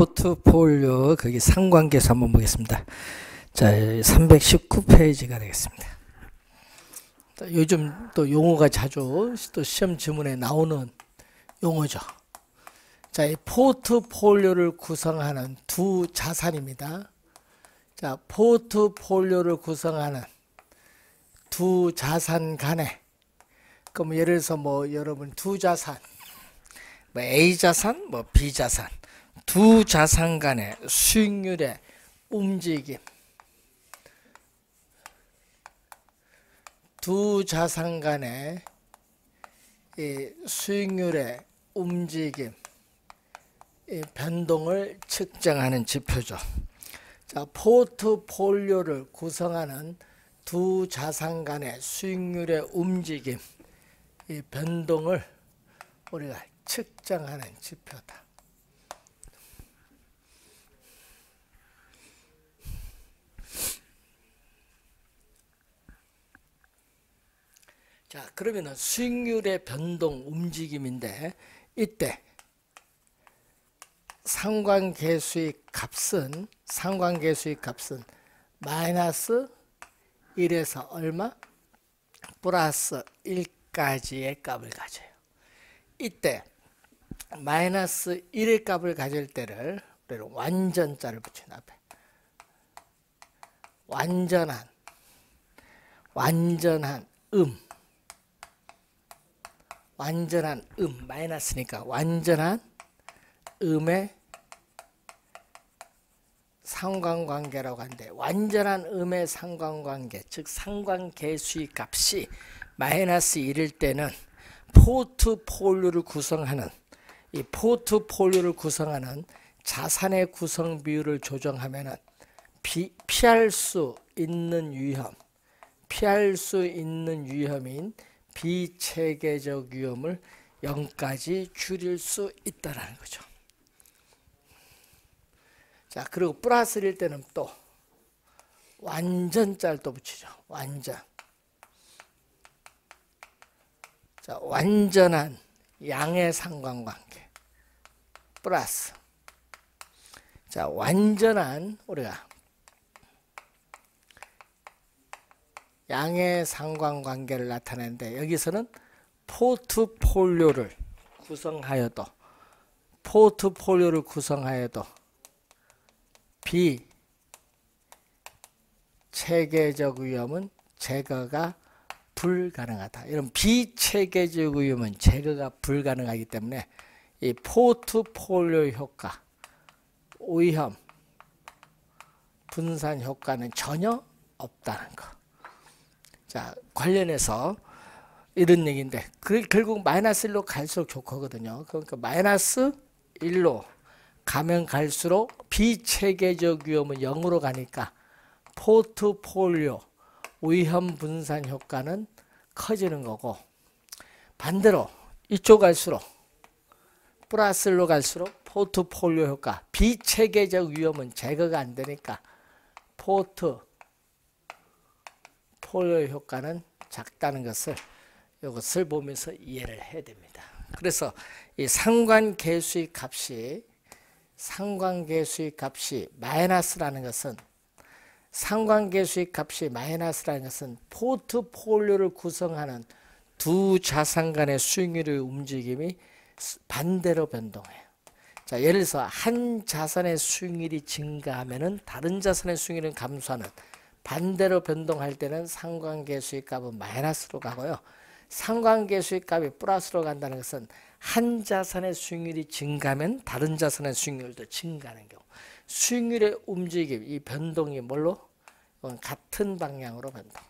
포트폴리오 거기 상관계에서 한번 보겠습니다. 자, 319페이지가 되겠습니다. 요즘 또 용어가 자주 또 시험 지문에 나오는 용어죠. 자, 이 포트폴리오를 구성하는 두 자산입니다. 자, 포트폴리오를 구성하는 두 자산 간에, 그럼 예를 들어서 뭐 여러분 두 자산, 뭐 A 자산, 뭐 B 자산, 두 자산 간의 수익률의 움직임, 두 자산 간의 이 수익률의 움직임, 이 변동을 측정하는 지표죠. 자, 포트폴리오를 구성하는 두 자산 간의 수익률의 움직임, 이 변동을 우리가 측정하는 지표다. 자, 그러면은 수익률의 변동 움직임인데, 이때 상관계수익 값은 마이너스 1에서 얼마? 플러스 1까지의 값을 가져요. 이때 마이너스 1의 값을 가질 때를 완전자를 붙인 앞에 완전한 음, 마이너스니까 완전한 음의 상관관계라고 하는데, 완전한 음의 상관관계, 즉 상관계수익 값이 마이너스 1일 때는 포트폴리오를 구성하는, 이 포트폴리오를 구성하는 자산의 구성 비율을 조정하면은 피할 수 있는 위험, 위험인 비체계적 위험을 0까지 줄일 수 있다라는 거죠. 자, 그리고 플러스일 때는 또 완전자를 또 붙이죠. 자, 완전한 양의 상관관계 플러스, 자, 완전한 우리가 양의 상관관계를 나타내는데, 여기서는 포트폴리오를 구성하여도 비체계적 위험은 제거가 불가능하다. 이런 비체계적 위험은 제거가 불가능하기 때문에 이 포트폴리오 효과, 위험 분산 효과는 전혀 없다는 거. 자, 관련해서 이런 얘기인데, 결국 마이너스 1로 갈수록 좋거든요. 그러니까 마이너스 1로 가면 갈수록 비체계적 위험은 0으로 가니까 포트폴리오 위험 분산 효과는 커지는 거고, 반대로 이쪽 갈수록 플러스 1로 갈수록 포트폴리오 효과, 비체계적 위험은 제거가 안 되니까 포트폴리오 효과는 작다는 것을, 이것을 보면서 이해를 해야 됩니다. 그래서 이 상관계수익 값이 마이너스라는 것은, 포트폴리오를 구성하는 두 자산 간의 수익률의 움직임이 반대로 변동해요. 자, 예를 들어서 한 자산의 수익률이 증가하면은 다른 자산의 수익률은 감소하는, 반대로 변동할 때는 상관계수익 값은 마이너스로 가고요. 상관계수익 값이 플러스로 간다는 것은 한 자산의 수익률이 증가하면 다른 자산의 수익률도 증가하는 경우, 수익률의 움직임, 이 변동이 뭘로? 이건 같은 방향으로 변동.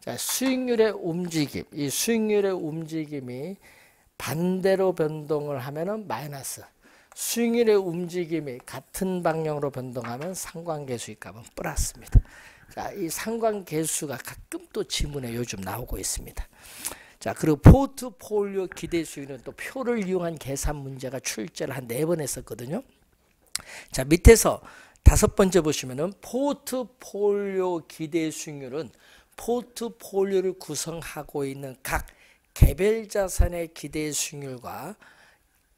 자, 수익률의 움직임, 이 수익률의 움직임이 반대로 변동을 하면은 마이너스, 수익률의 움직임이 같은 방향으로 변동하면 상관계수익값은 플러스입니다. 자, 이 상관계수가 가끔 또 지문에 요즘 나오고 있습니다. 자, 그리고 포트폴리오 기대수익은 또 표를 이용한 계산 문제가 출제를 한 4번 했었거든요. 자, 밑에서 5번째 보시면은 포트폴리오 기대수익률은 포트폴리오를 구성하고 있는 각 개별자산의 기대수익률과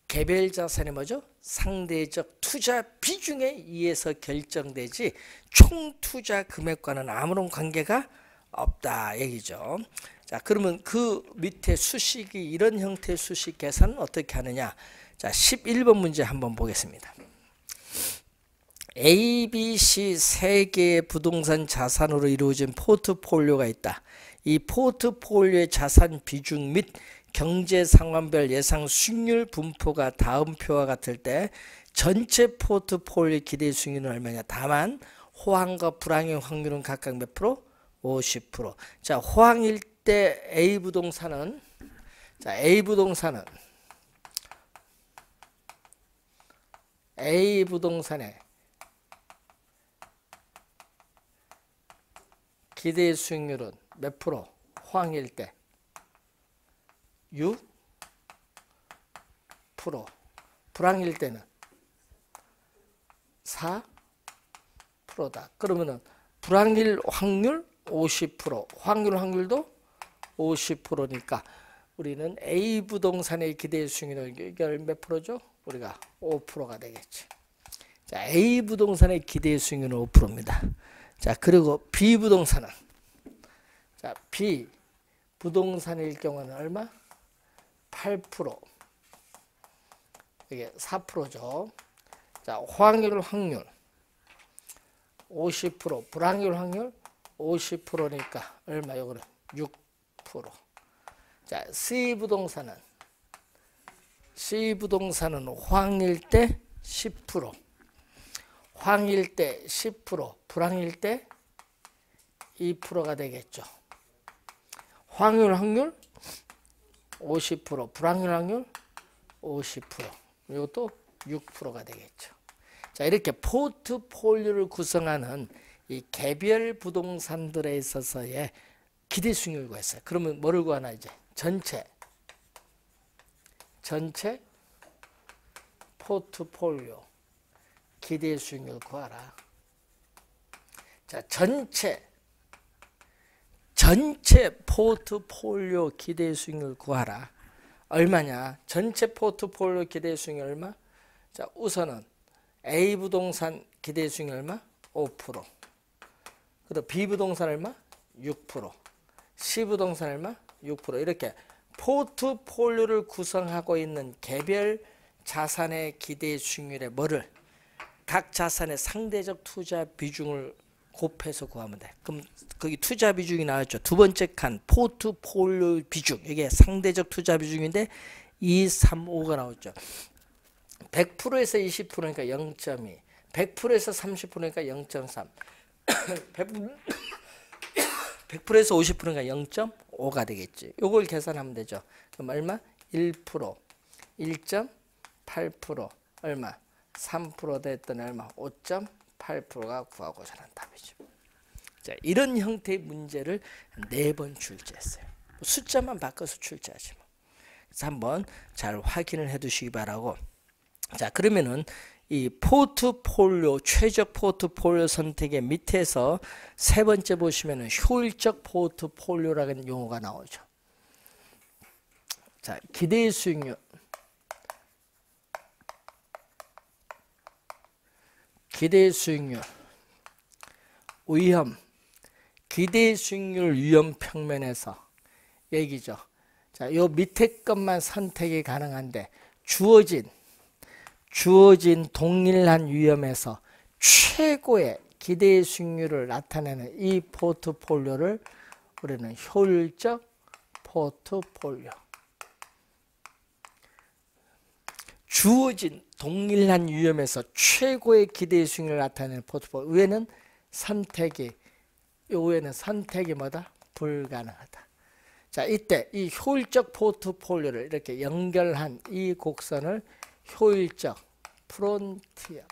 개별자산의 뭐죠? 상대적 투자 비중에 의해서 결정되지 총 투자 금액과는 아무런 관계가 없다 얘기죠. 자, 그러면 그 밑에 수식이 이런 형태의 수식 계산은 어떻게 하느냐. 자, 11번 문제 한번 보겠습니다. A, B, C 3개의 부동산 자산으로 이루어진 포트폴리오가 있다. 이 포트폴리오의 자산 비중 및 경제 상황별 예상 수익률 분포가 다음 표와 같을 때 전체 포트폴리오의 기대 수익률은 얼마냐. 다만 호황과 불황의 확률은 각각 몇 프로? 50%. 자, 호황일 때 A 부동산의 기대 수익률은 몇 프로? 호황일 때 6%. 불황일 때는 4%다. 그러면은 불황일 확률 50%, 확률도 50%니까 우리는 A 부동산의 기대 수익률 이게 몇 프로죠? 우리가 5%가 되겠지. 자, A 부동산의 기대 수익률은 5%입니다. 자, 그리고 B 부동산은, 자, B 부동산일 경우는 얼마? 8%. 이게 4%죠. 자, 호황률 확률 50%, 불황률 확률 50%니까 얼마? 요거는 6%. 자, C 부동산은 호황일 때 10%, 호황일 때 10%, 불황일 때 2%가 되겠죠. 호황률 확률 50%, 불황률 확률 50%, 이것도 6%가 되겠죠. 자, 이렇게 포트폴리오를 구성하는 이 개별 부동산들에 있어서의 기대 수익률을 구했어요. 그러면 뭐를 구하나 이제? 전체 포트폴리오 기대 수익률을 구하라. 자, 전체 포트폴리오 기대 수익률을 구하라. 얼마냐? 전체 포트폴리오 기대 수익률 얼마? 자, 우선은 A 부동산 기대 수익률 얼마? 5%. 그리고 B 부동산 얼마? 6%. C 부동산 얼마? 6%. 이렇게 포트폴리오를 구성하고 있는 개별 자산의 기대 수익률에 뭐를? 각 자산의 상대적 투자 비중을 곱해서 구하면 돼. 그럼 거기 투자 비중이 나왔죠. 두 번째 칸 포트폴리오 비중. 이게 상대적 투자 비중인데 2, 3, 5가 나왔죠. 100%에서 20%니까 0.2. 100%에서 30%니까 0.3. 100%에서 50%가 0.5가 되겠지. 요걸 계산하면 되죠. 그럼 얼마? 1%, 1.8%, 얼마? 3% 됐더니 얼마? 5.8%가 구하고 자란 답이죠. 자, 이런 형태의 문제를 4번 출제했어요. 숫자만 바꿔서 출제하지 뭐. 그래서 한번 잘 확인을 해 두시기 바라고. 자, 그러면은 이 포트폴리오, 최적 포트폴리오 선택의 밑에서 세 번째 보시면은 효율적 포트폴리오라는 용어가 나오죠. 자, 기대 수익률. 기대 수익률. 위험. 기대 수익률 위험 평면에서 얘기죠. 자, 요 밑에 것만 선택이 가능한데 주어진 동일한 위험에서 최고의 기대 수익률을 나타내는 이 포트폴리오를 우리는 효율적 포트폴리오. 주어진 동일한 위험에서 최고의 기대 수익률을 나타내는 포트폴리오. 요 외에는 선택이 뭐다? 불가능하다. 자, 이때 이 효율적 포트폴리오를 이렇게 연결한 이 곡선을 효율적 프론티어.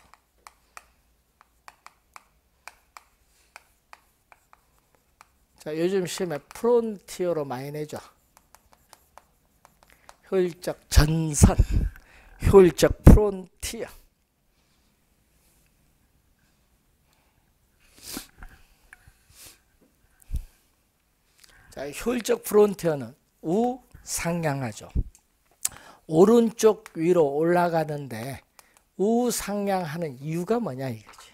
자, 요즘 시험에 프론티어로 많이 내죠. 효율적 전선, 효율적 프론티어. 자, 효율적 프론티어는 우, 상향하죠. 오른쪽 위로 올라가는데 우상향하는 이유가 뭐냐 이거지.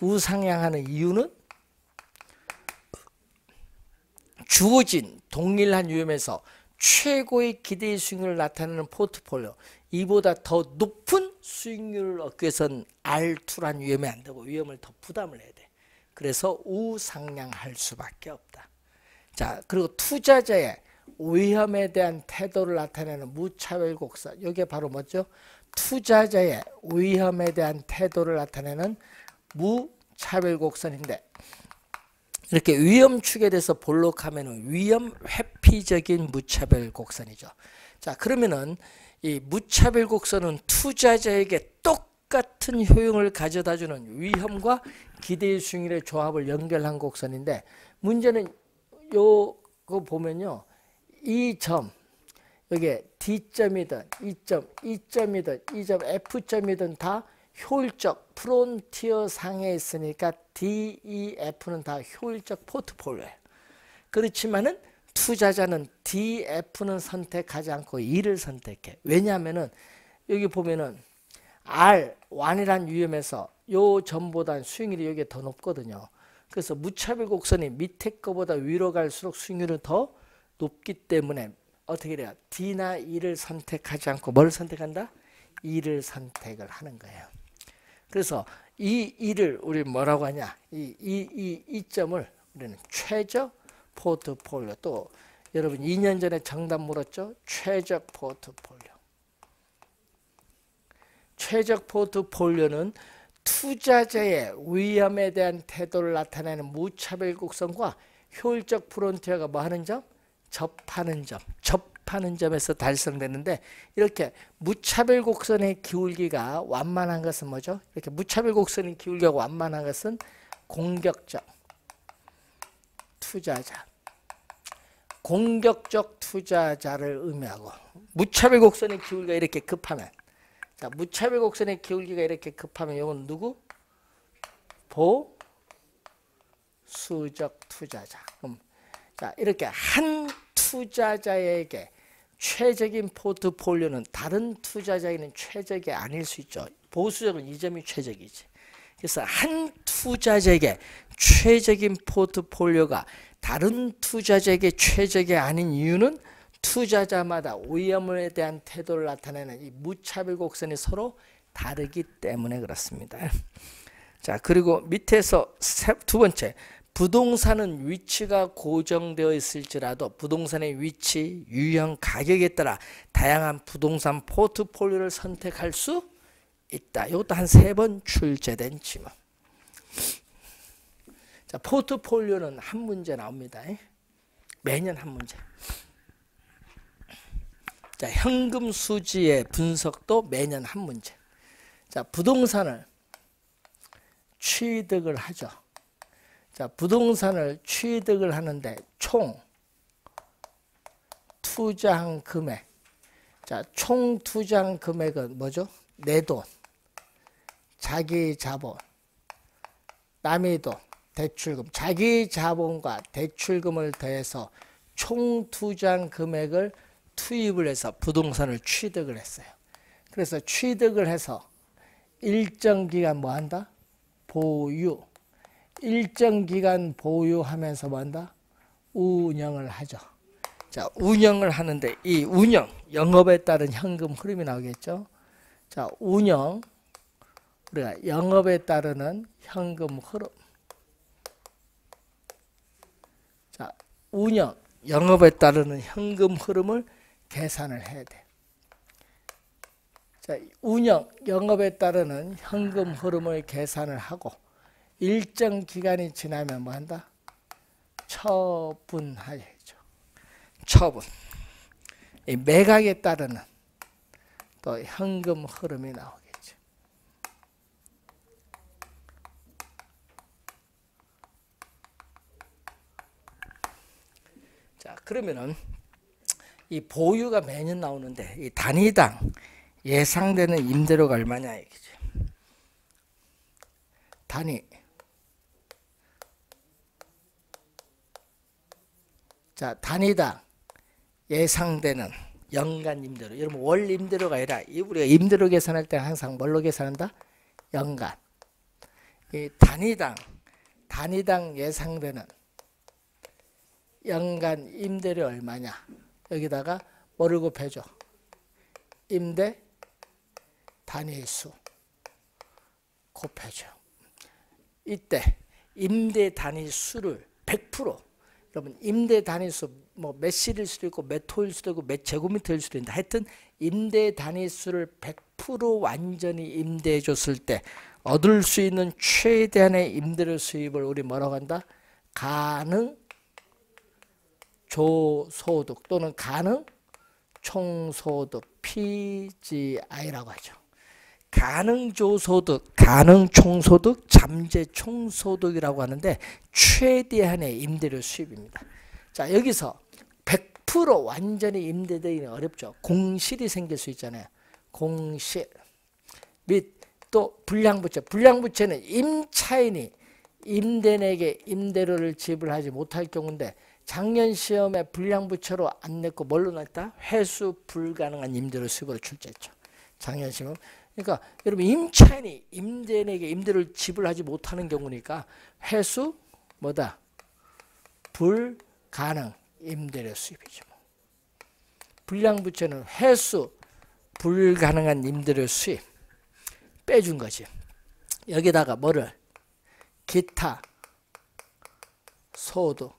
우상향하는 이유는 주어진 동일한 유형에서 최고의 기대 수익률을 나타내는 포트폴리오, 이보다 더 높은 수익률을 얻기 위해서는 R2란 위험이 안 되고 위험을 더 부담을 해야 돼. 그래서 우상향할 수밖에 없다. 자, 그리고 투자자의 위험에 대한 태도를 나타내는 무차별 곡선, 이게 바로 뭐죠? 투자자의 위험에 대한 태도를 나타내는 무차별 곡선인데, 이렇게 위험축에 대해서 볼록하면 위험 회피적인 무차별 곡선이죠. 자, 그러면은 이 무차별 곡선은 투자자에게 똑같은 효용을 가져다주는 위험과 기대 수익률의 조합을 연결한 곡선인데, 문제는 요거 보면요, 이 점, 여기 D점이든 E점이든 E점 F점이든 다 효율적 프론티어 상에 있으니까 D, E, F는 다 효율적 포트폴리오예요. 그렇지만은 투자자는 D, F는 선택하지 않고 E를 선택해. 왜냐하면은 여기 보면은 R, 1이란 위험에서 요 점보다 수익률이 여기 더 높거든요. 그래서 무차별 곡선이 밑에 거보다 위로 갈수록 수익률이 더 높기 때문에 어떻게 돼요? D나 E를 선택하지 않고 뭘 선택한다? E를 선택을 하는 거예요. 그래서 이 E를 우리 뭐라고 하냐? 이 점을 우리는 최적 포트폴리오. 또 여러분 2년 전에 정답 물었죠? 최적 포트폴리오. 최적 포트폴리오는 투자자의 위험에 대한 태도를 나타내는 무차별 곡선과 효율적 프론티어가 뭐 하는 점? 접하는 점. 접하는 점에서 달성되는데, 이렇게 무차별 곡선의 기울기가 완만한 것은 뭐죠? 이렇게 무차별 곡선의 기울기가 완만한 것은 공격적 투자자, 공격적 투자자를 의미하고, 무차별 곡선의 기울기가 이렇게 급하면, 자, 무차별 곡선의 기울기가 이렇게 급하면 이건 누구? 보수적 투자자. 그럼 자, 이렇게 한 투자자에게 최적인 포트폴리오는 다른 투자자에게는 최적이 아닐 수 있죠. 보수적은 이 점이 최적이지. 그래서 한 투자자에게 최적인 포트폴리오가 다른 투자자에게 최적이 아닌 이유는 투자자마다 위험에 대한 태도를 나타내는 이 무차별 곡선이 서로 다르기 때문에 그렇습니다. 자, 그리고 밑에서 두 번째, 부동산은 위치가 고정되어 있을지라도 부동산의 위치, 유형, 가격에 따라 다양한 부동산 포트폴리오를 선택할 수 있다. 이것도 한 3번 출제된 지문. 자, 포트폴리오는 한 문제 나옵니다. 매년 한 문제. 자, 현금 수지의 분석도 매년 한 문제. 자, 부동산을 취득을 하죠. 자, 부동산을 취득을 하는데 총 투자한 금액. 자, 총 투자한 금액은 뭐죠? 내 돈, 자기 자본, 남의 돈, 대출금. 자기 자본과 대출금을 더해서 총 투자한 금액을 투입을 해서 부동산을 취득을 했어요. 그래서 취득을 해서 일정 기간 뭐 한다? 보유. 일정 기간 보유하면서 뭐 한다? 운영을 하죠. 자, 운영을 하는데 이 운영, 영업에 따른 현금 흐름이 나오겠죠. 자, 운영, 우리가 영업에 따르는 현금 흐름. 자, 운영, 영업에 따르는 현금 흐름을 계산을 해야 돼. 자, 운영, 영업에 따르는 현금 흐름을 계산을 하고, 일정 기간이 지나면 뭐 한다? 처분하죠. 처분. 이 매각에 따르는 또 현금 흐름이 나오겠죠. 자, 그러면은 이 보유가 매년 나오는데 이 단위당 예상되는 임대료가 얼마냐 이거죠. 단위. 자, 단위당 예상되는 연간 임대료. 여러분 월 임대료가 아니라 우리가 임대료 계산할 때 항상 뭘로 계산한다? 연간. 이 단위당 예상되는 연간 임대료 얼마냐. 여기다가 뭐를 곱해줘? 임대 단위수 곱해줘. 이때 임대 단위수를 100%, 여러분 임대 단위수 뭐 몇 실일 수도 있고 몇 호일 수도 있고 몇 제곱미터일 수도 있다. 하여튼 임대 단위수를 100% 완전히 임대해 줬을 때 얻을 수 있는 최대한의 임대료 수입을 우리 뭐라고 한다? 가능 조소득 또는 가능 총소득 PGI라고 하죠. 가능 조소득, 가능 총소득, 잠재 총소득이라고 하는데 최대한의 임대료 수입입니다. 자, 여기서 100% 완전히 임대되기는 어렵죠. 공실이 생길 수 있잖아요. 공실 및 또 불량부채. 불량부채는 임차인이 임대인에게 임대료를 지불하지 못할 경우인데 작년 시험에 불량부채로 안 냈고 뭘로 냈다? 회수 불가능한 임대료 수입으로 출제했죠. 작년 시험. 그러니까 여러분 임차인이 임대인에게 임대료를 지불하지 못하는 경우니까 회수 뭐다? 불가능 임대료 수입이죠. 불량부채는 회수 불가능한 임대료 수입 빼준 거지. 여기다가 뭐를? 기타 소득.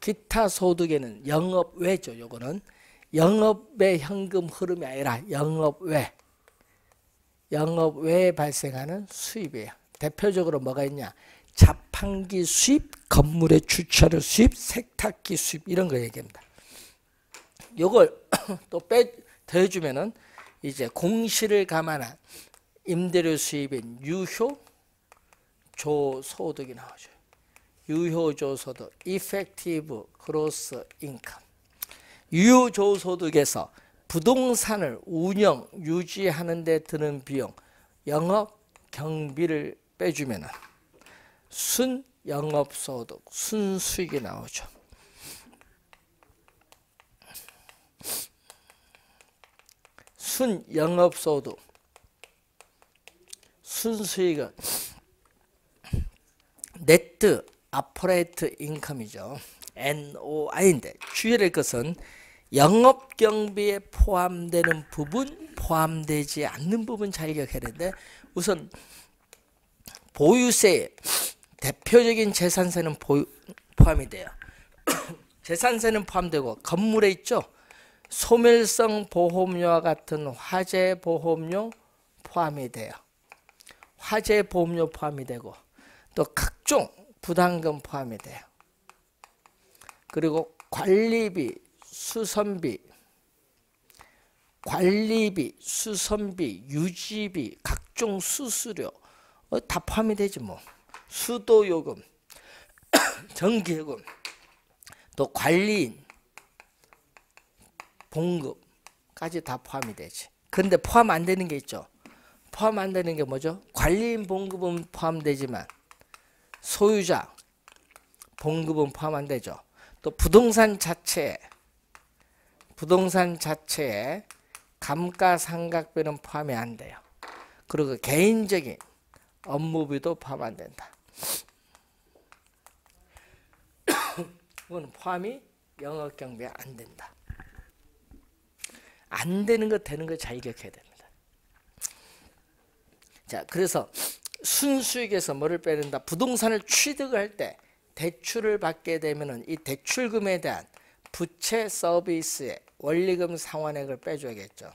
기타 소득에는 영업외죠. 요거는 영업외 현금 흐름이 아니라 영업외. 영업외에 발생하는 수입이에요. 대표적으로 뭐가 있냐? 자판기 수입, 건물의 주차료 수입, 세탁기 수입 이런 거 얘기합니다. 요걸 또 더해주면은 이제 공실을 감안한 임대료 수입인 유효조소득이 나오죠. 유효조소득, effective gross income. 유효조소득에서 부동산을 운영, 유지하는 데 드는 비용, 영업, 경비를 빼주면 순영업소득, 순수익이 나오죠. 순영업소득, 순수익은 네트 아포레이트 인컴이죠. NOI인데 주의할 것은 영업경비에 포함되는 부분, 포함되지 않는 부분 잘 기억해야 되는데 우선 보유세, 대표적인 재산세는 포함이 돼요. 재산세는 포함되고 건물에 있죠. 소멸성 보험료와 같은 화재보험료 포함이 돼요. 화재보험료 포함이 되고 또 각종 부담금 포함이 돼요. 그리고 관리비, 수선비, 유지비, 각종 수수료 다 포함이 되지 뭐. 수도요금, 전기요금, 또 관리인, 봉급까지 다 포함이 되지. 근데 포함 안 되는 게 있죠. 포함 안 되는 게 뭐죠? 관리인 봉급은 포함되지만 소유자 봉급은 포함 안 되죠. 또 부동산 자체에 감가상각비는 포함이 안 돼요. 그리고 개인적인 업무비도 포함 안 된다. 이건 포함이 영업경비에 안 된다. 안 되는 거 되는 거 잘 기억해야 됩니다. 자, 그래서 순수익에서 뭐를 빼낸다? 부동산을 취득할 때 대출을 받게 되면은 이 대출금에 대한 부채 서비스의 원리금 상환액을 빼줘야겠죠.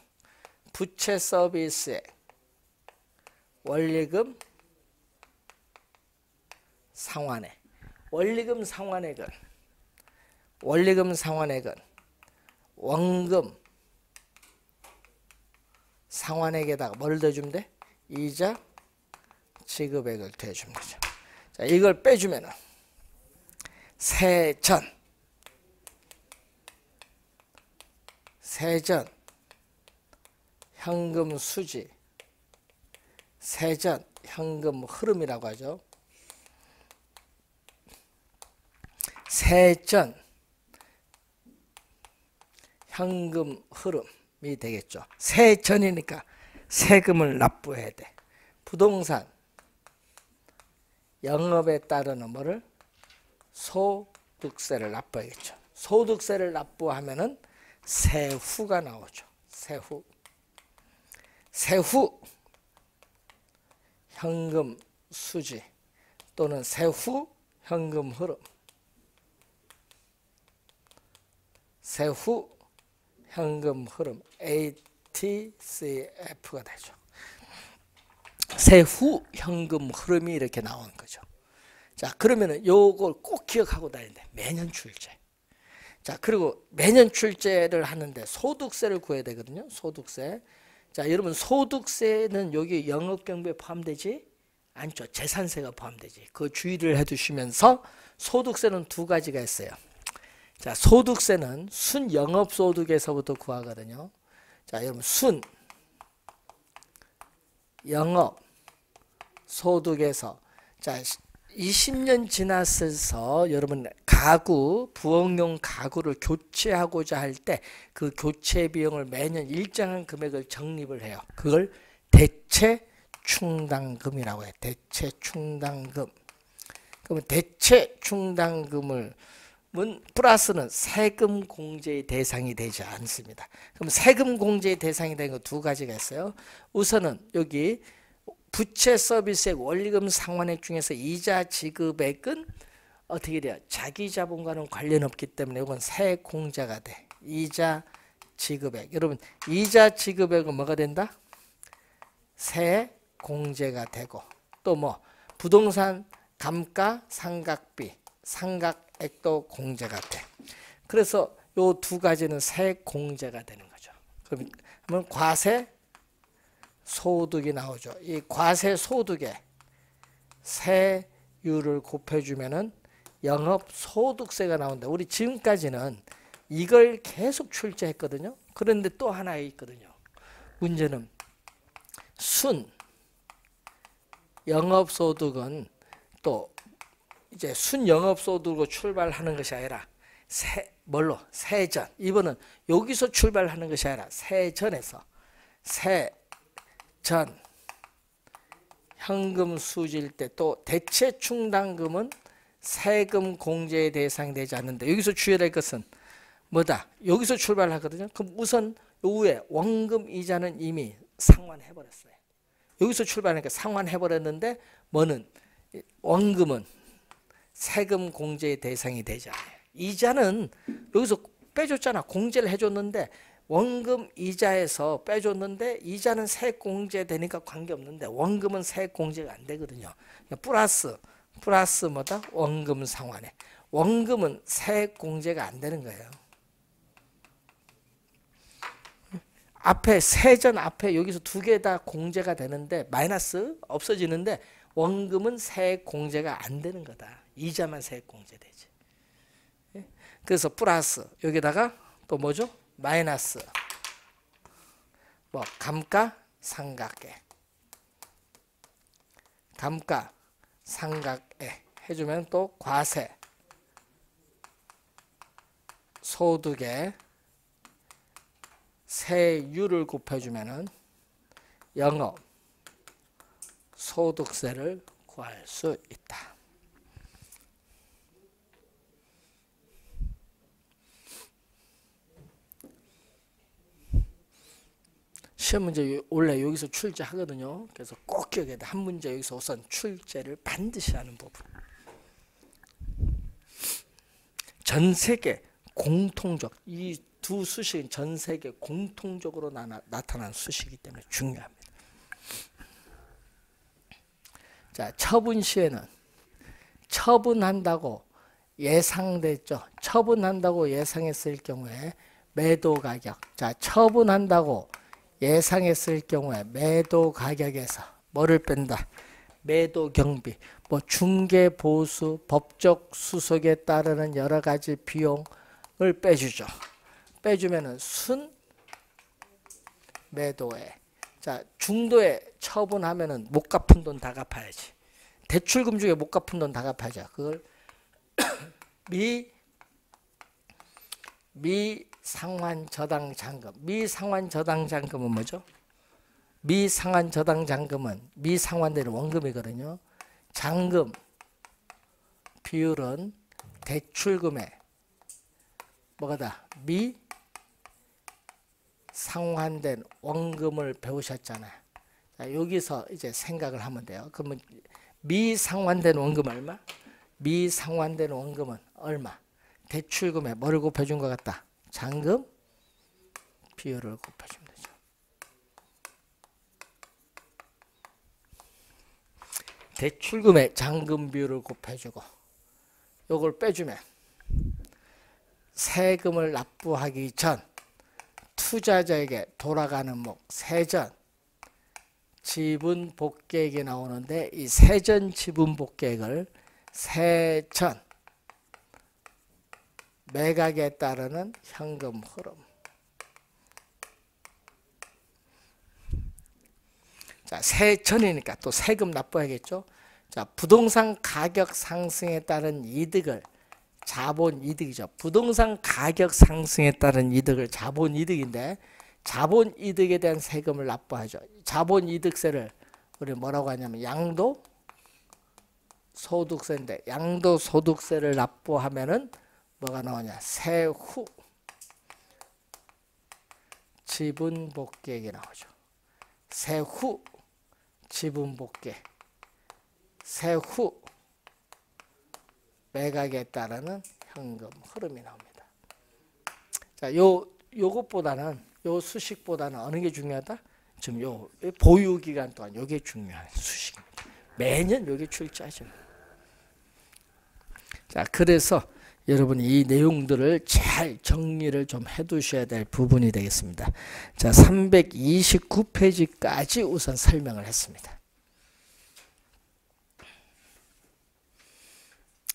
부채 서비스의 원리금 상환액. 원리금 상환액은 원금 상환액에다가 뭘 더해주면 돼? 이자 지급액을 더해주면 되죠. 자, 이걸 빼주면은 세전 현금 수지, 세전 현금 흐름이라고 하죠. 세전 현금 흐름이 되겠죠. 세전이니까 세금을 납부해야 돼. 부동산 영업에 따르는 뭐를? 소득세를 납부하겠죠. 소득세를 납부하면은 세후가 나오죠. 세후. 세후 현금 수지 또는 세후 현금 흐름. 세후 현금 흐름 ATCF가 되죠. 세후 현금 흐름이 이렇게 나오는 거죠. 자, 그러면은 요걸 꼭 기억하고 다녀야 돼. 매년 출제. 자, 그리고 매년 출제를 하는데 소득세를 구해야 되거든요. 소득세. 자, 여러분 소득세는 여기 영업경비에 포함되지 않죠. 재산세가 포함되지. 그 주의를 해두시면서 소득세는 두 가지가 있어요. 자, 소득세는 순영업소득에서부터 구하거든요. 자, 여러분 순영업소득에서 자 20년 지났어서 여러분 가구, 부엌용 가구를 교체하고자 할 때 그 교체 비용을 매년 일정한 금액을 적립을 해요. 그걸 대체충당금이라고 해요. 대체충당금. 그러면 대체충당금을 플러스는 세금 공제의 대상이 되지 않습니다. 그럼 세금 공제의 대상이 되는 거 두 가지가 있어요. 우선은 여기 부채 서비스액 원리금 상환액 중에서 이자 지급액은 어떻게 돼요? 자기 자본과는 관련 없기 때문에 이건 세공제가 돼. 이자 지급액. 여러분 이자 지급액은 뭐가 된다? 세공제가 되고 또 뭐 부동산 감가 상각비, 상각액도 공제가 돼. 그래서 이 두 가지는 세공제가 되는 거죠. 그러면 과세 소득이 나오죠. 이 과세 소득에 세율을 곱해주면은 영업 소득세가 나온다. 우리 지금까지는 이걸 계속 출제했거든요. 그런데 또 하나 있거든요. 문제는 순 영업 소득은 또 이제 순 영업 소득으로 출발하는 것이 아니라 세전. 이번은 여기서 출발하는 것이 아니라 세전에서 세전 현금 수지일 때 또 대체 충당금은 세금 공제의 대상이 되지 않는데 여기서 주의할 것은 뭐다? 여기서 출발하거든요. 그럼 우선 요에 원금 이자는 이미 상환해버렸어요. 여기서 출발하니까 상환해버렸는데 뭐는 원금은 세금 공제의 대상이 되지 않아요. 이자는 여기서 빼줬잖아. 공제를 해줬는데 원금 이자에서 빼줬는데 이자는 세공제 되니까 관계없는데 원금은 세공제가 안 되거든요. 플러스 뭐다? 원금 상환에. 원금은 세공제가 안 되는 거예요. 앞에 세전 앞에 여기서 두 개 다 공제가 되는데 마이너스 없어지는데 원금은 세공제가 안 되는 거다. 이자만 세공제 되지. 그래서 플러스 여기다가 또 뭐죠? 마이너스 뭐 감가상각에 해주면 또 과세 소득에 세율을 곱해주면은 영업 소득세를 구할 수 있다. 시험 문제 원래 여기서 출제하거든요. 그래서 꼭 기억해야 돼. 한 문제 여기서 우선 출제를 반드시 하는 부분. 전 세계 공통적, 이 두 수식은 전 세계 공통적으로 나타난 수식이기 때문에 중요합니다. 자, 처분 시에는 처분한다고 예상됐죠. 처분한다고 예상했을 경우에 매도 가격. 자, 처분한다고 예상했을 경우에 매도 가격에서 뭐를 뺀다? 매도 경비, 뭐 중개 보수, 법적 수속에 따르는 여러 가지 비용을 빼주죠. 빼주면은 순 매도에 자 중도에 처분하면은 못 갚은 돈 다 갚아야지. 대출금 중에 못 갚은 돈 다 갚아야죠. 그걸 미 상환저당잔금. 미상환저당잔금은 뭐죠? 미상환저당잔금은 미상환되는 원금이거든요. 잔금 비율은 대출금의 뭐가다? 미상환된 원금을 배우셨잖아요. 자, 여기서 이제 생각을 하면 돼요. 그러면 미상환된 원금 얼마? 미상환된 원금은 얼마? 대출금에 뭐를 곱해준 것 같다? 잔금 비율을 곱해주면 되죠. 대출금에 잔금 비율을 곱해주고 요걸 빼주면 세금을 납부하기 전 투자자에게 돌아가는 목 세전 지분 복계액이 나오는데 이 세전 지분 복계액을 세전 매각에 따르는 현금 흐름. 자, 세전이니까 또 세금 납부해야겠죠. 자, 부동산 가격 상승에 따른 이득을 자본 이득이죠. 부동산 가격 상승에 따른 이득을 자본 이득인데 자본 이득에 대한 세금을 납부하죠. 자본 이득세를 우리 뭐라고 하냐면 양도 소득세인데 양도 소득세를 납부하면은 뭐가 나오냐? 세후 지분 복계액이 나오죠. 세후 지분 복계, 세후 매각에 따르는 현금 흐름이 나옵니다. 자, 요것보다는 요 수식보다는 어느 게 중요하다? 지금 요 보유 기간 동안 요게 중요한 수식입니다. 매년 요게 출제하죠. 자, 그래서 여러분이 이 내용들을 잘 정리를 좀 해두셔야 될 부분이 되겠습니다. 자, 329페이지까지 우선 설명을 했습니다.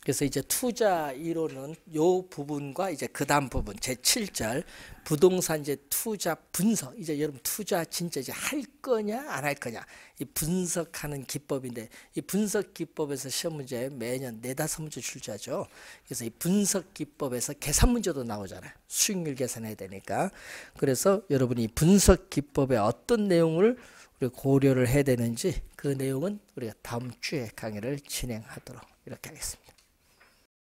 그래서 이제 투자 이론은 요 부분과 이제 그 다음 부분 제7절 부동산 이제 투자 분석 이제 여러분 투자 진짜 이제 할 거냐 안 할 거냐 이 분석하는 기법인데 이 분석 기법에서 시험 문제 매년 4-5문제 출제하죠. 그래서 이 분석 기법에서 계산 문제도 나오잖아요. 수익률 계산해야 되니까. 그래서 여러분이 분석 기법에 어떤 내용을 우리가 고려를 해야 되는지 그 내용은 우리가 다음 주에 강의를 진행하도록 이렇게 하겠습니다.